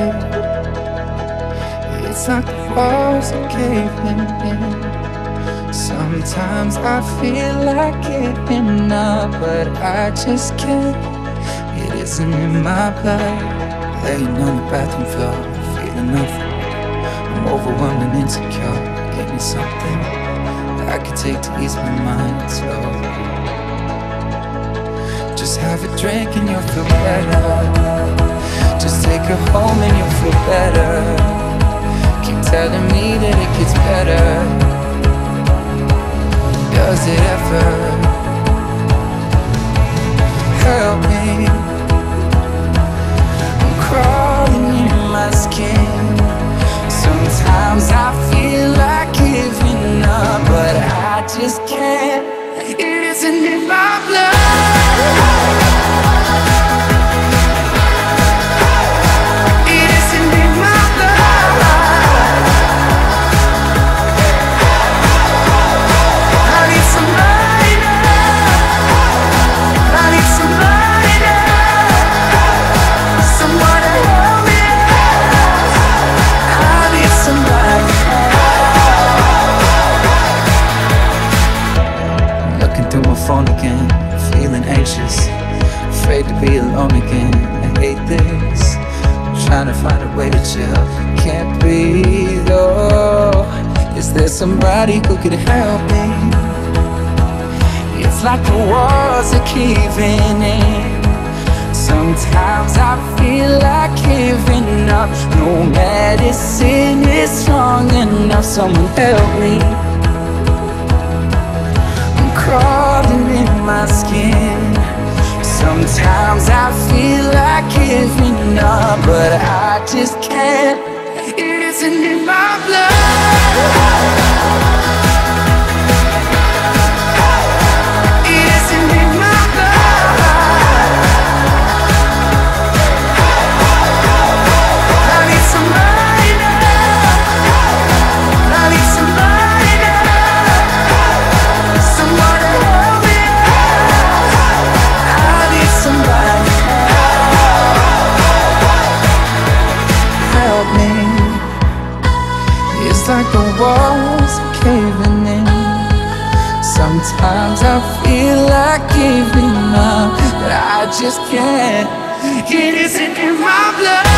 heart. It's like the walls are caving in. Sometimes I feel like giving up, but I just can't. It isn't in my blood. Laying on the bathroom floor, feeling nothing. I'm overwhelmed and insecure. Give me something that I could take to ease my mind slowly. Just have a drink and you'll feel better. Just take her home and you'll feel better. Keep telling me that it gets better. Does it ever? Help me, I'm crawling in my skin. Sometimes I feel like giving up, but I just can't. It isn't in my blood. Again, feeling anxious, afraid to be alone again. I hate this, trying to find a way to chill. Can't breathe, oh. Is there somebody who could help me? It's like the walls are caving in. Sometimes I feel like giving up. No medicine is strong enough. Someone help me. I'm crawling in my skin. Sometimes I feel like giving up, but I just can't. It isn't in my blood. Like the walls are caving in. Sometimes I feel like giving up, but I just can't. It isn't in my blood.